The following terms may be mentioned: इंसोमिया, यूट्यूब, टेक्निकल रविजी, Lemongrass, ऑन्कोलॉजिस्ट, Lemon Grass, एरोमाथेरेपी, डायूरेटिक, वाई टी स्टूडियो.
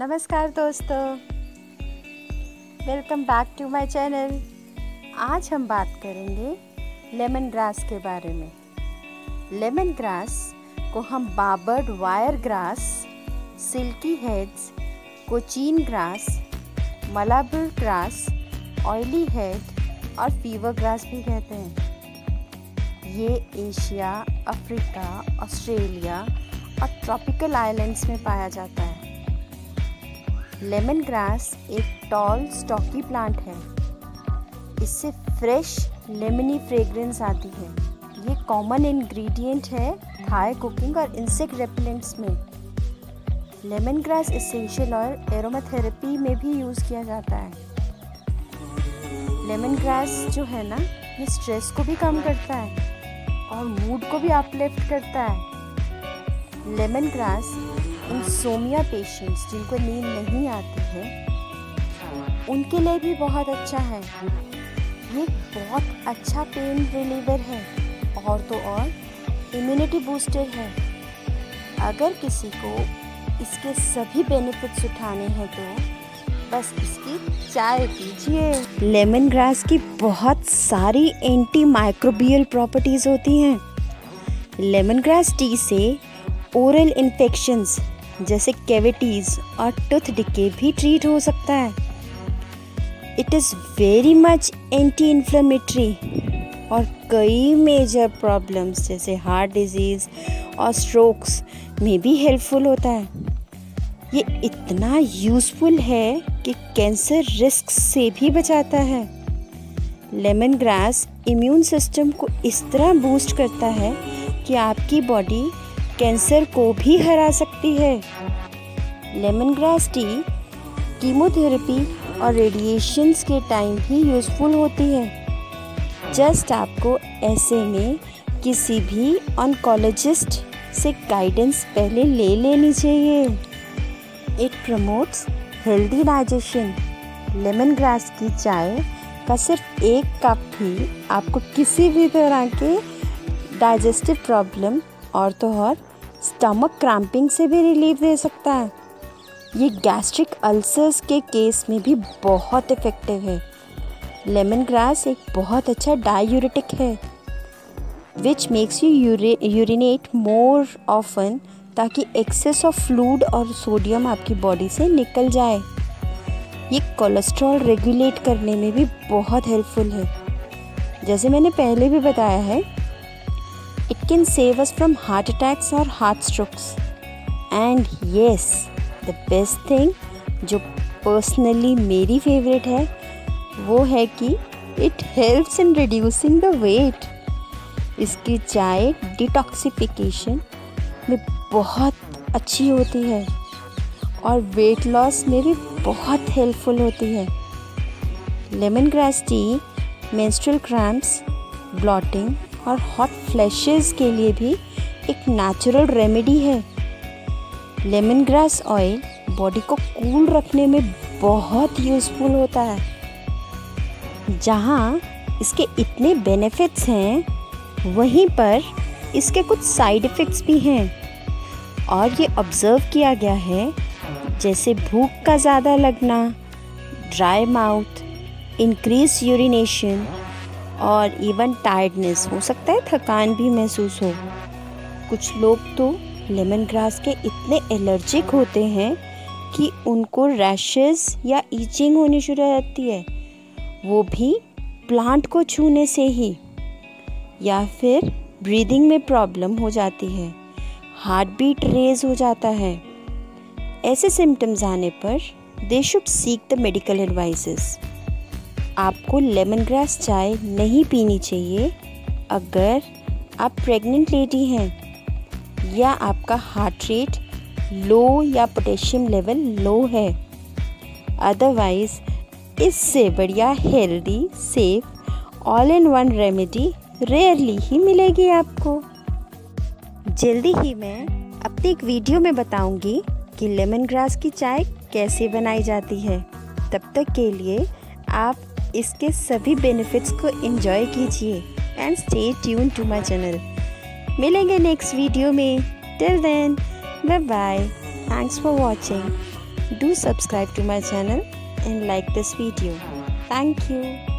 नमस्कार दोस्तों, welcome back to my channel. आज हम बात करेंगे लेमन ग्रास के बारे में। लेमन ग्रास को हम barbed wire grass, silky heads, Cochin grass, Malabar grass, oily head और फीवर ग्रास भी कहते हैं। ये एशिया, अफ्रीका, ऑस्ट्रेलिया और ट्रॉपिकल आइलैंड्स में पाया जाता है। लेमन ग्रास एक टॉल स्टॉकी प्लांट है। इससे फ्रेश लेमनी फ्रेग्रेंस आती है। ये कॉमन इंग्रेडिएंट है थाई कुकिंग और इंसेक्ट रेपेलेंट्स में। Lemon grass essential oil एरोमाथेरेपी में भी यूज़ किया जाता है। लेमन ग्रास जो है ना, ये स्ट्रेस को भी कम करता है और मूड को भी अपलिफ्ट करता है। लेमन ग्रास इंसोमिया पेशेंट्स, जिनको नींद नहीं आती है, उनके लिए भी बहुत अच्छा है। ये बहुत अच्छा पेन रिलीवर है और तो और इम्यूनिटी बूस्टर है। अगर किसी को इसके सभी बेनिफिट्स उठाने हैं तो बस इसकी चाय पीजिए। लेमन ग्रास की बहुत सारी एंटी माइक्रोबियल प्रॉपर्टीज़ होती हैं। लेमन ग्रास टी से ओरल इन्फेक्शंस जैसे कैविटीज़ और टूथ डिके भी ट्रीट हो सकता है। It is very much anti inflammatory और कई मेजर प्रॉब्लम्स जैसे हार्ट डिजीज़ और स्ट्रोक्स में भी हेल्पफुल होता है। ये इतना यूज़फुल है कि कैंसर रिस्क से भी बचाता है। लेमन ग्रास इम्यून सिस्टम को इस तरह बूस्ट करता है कि आपकी बॉडी कैंसर को भी हरा सकती है। लेमन ग्रास टी कीमोथेरेपी और रेडिएशंस के टाइम भी यूज़फुल होती है। जस्ट आपको ऐसे में किसी भी ऑन्कोलॉजिस्ट से गाइडेंस पहले ले लेनी चाहिए। It promotes healthy digestion. Lemon grass की चाय का सिर्फ एक कप भी आपको किसी भी तरह के डाइजेस्टिव प्रॉब्लम और तो और स्टमक क्रैम्पिंग से भी रिलीफ दे सकता है। ये गैस्ट्रिक अल्सर्स के केस में भी बहुत इफ़ेक्टिव है। लेमन ग्रास एक बहुत अच्छा डायूरेटिक है, which makes you urinate more often, ताकि एक्सेस ऑफ फ्लूड और सोडियम आपकी बॉडी से निकल जाए। ये कोलेस्ट्रॉल रेगुलेट करने में भी बहुत हेल्पफुल है। जैसे मैंने पहले भी बताया है, it can save us from heart attacks or heart strokes. And yes, the best thing जो personally मेरी favorite है वो है कि it helps in reducing the weight. इसकी चाय detoxification में बहुत अच्छी होती है और weight loss में भी बहुत helpful होती है। Lemon grass tea menstrual cramps, blotting और हॉट फ्लैशेस के लिए भी एक नेचुरल रेमेडी है। लेमन ग्रास ऑयल बॉडी को कूल रखने में बहुत यूज़फुल होता है। जहाँ इसके इतने बेनिफिट्स हैं, वहीं पर इसके कुछ साइड इफ़ेक्ट्स भी हैं और ये ऑब्ज़र्व किया गया है, जैसे भूख का ज़्यादा लगना, ड्राई माउथ, इंक्रीज यूरिनेशन और इवन टायर्डनेस, हो सकता है थकान भी महसूस हो। कुछ लोग तो लेमन ग्रास के इतने एलर्जिक होते हैं कि उनको रैशेस या ईचिंग होनी शुरू हो जाती है, वो भी प्लांट को छूने से ही, या फिर ब्रीदिंग में प्रॉब्लम हो जाती है, हार्ट बीट रेज हो जाता है। ऐसे सिम्टम्स आने पर they should seek the medical advices. आपको लेमन ग्रास चाय नहीं पीनी चाहिए अगर आप प्रेग्नेंट लेडी हैं या आपका हार्ट रेट लो या पोटेशियम लेवल लो है। अदरवाइज़ इससे बढ़िया healthy, safe, all in one remedy rarely ही मिलेगी आपको। जल्दी ही मैं अपनी एक वीडियो में बताऊंगी कि लेमन ग्रास की चाय कैसे बनाई जाती है। तब तक के लिए आप इसके सभी बेनिफिट्स को एंजॉय कीजिए and stay tune to my channel. मिलेंगे नेक्स्ट वीडियो में। Till then, bye bye. Thanks for watching. Do subscribe to my channel and like this video. Thank you.